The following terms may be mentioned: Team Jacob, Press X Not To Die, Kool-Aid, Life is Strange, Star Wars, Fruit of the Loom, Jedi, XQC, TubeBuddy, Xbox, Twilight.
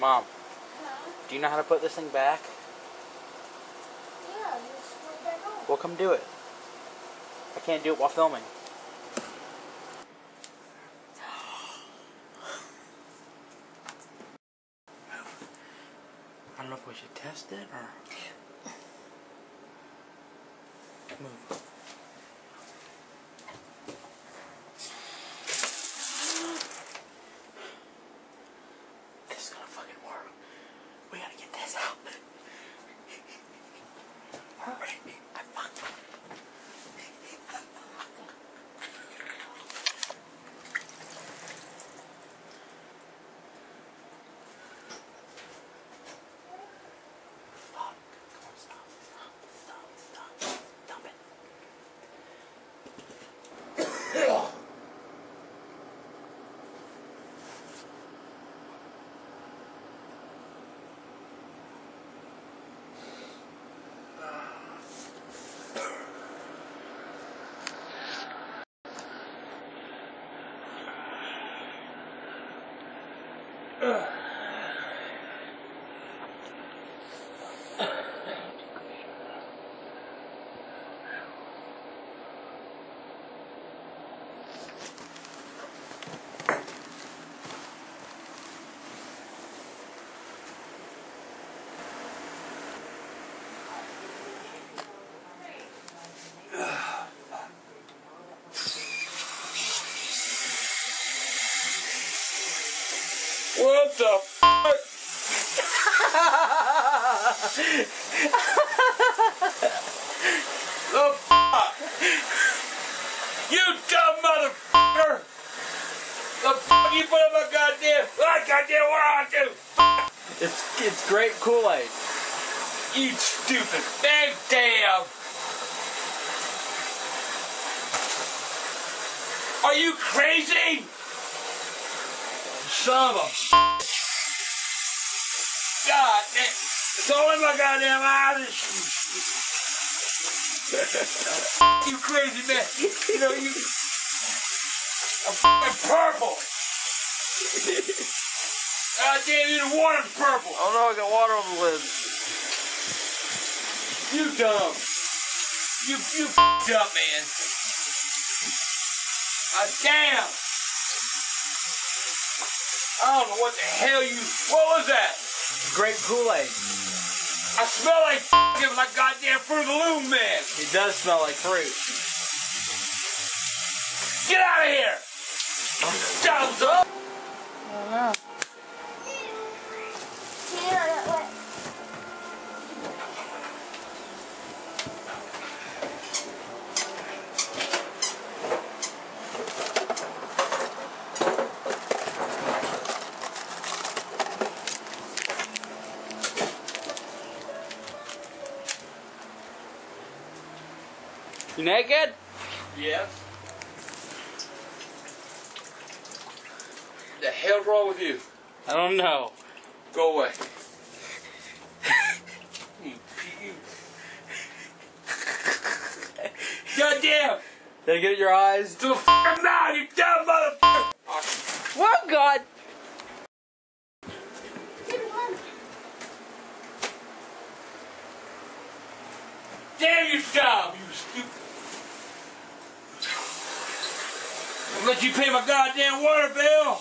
Mom, do you know how to put this thing back? Yeah, you screw it back on. Well, come do it. I can't do it while filming. I don't know if we should test it or... Move. What the f***? The f***? You dumb motherfucker! The f*** you put in my goddamn... Oh, goddamn, what I do? It's grape Kool-Aid. You stupid big damn! Are you crazy? Son of a God damn. It's all in my goddamn eyes. You crazy man. You know you. I'm fucking purple. God damn you, the water's purple. Oh no, I got water on the lid. You dumb. You fucked up, man. God damn. I don't know what the hell you... What was that? Grape Kool-Aid. I smell like f***ing like goddamn Fruit of the Loom, man. It does smell like fruit. Get out of here! Thumbs up! I don't know. You naked? Yes. The hell's wrong with you? I don't know. Go away. You. Goddamn! Did I get your eyes? To the f***ing mouth, you dumb motherfucker! Oh God! Damn you, dumb! You stupid! I'll let you pay my goddamn water bill!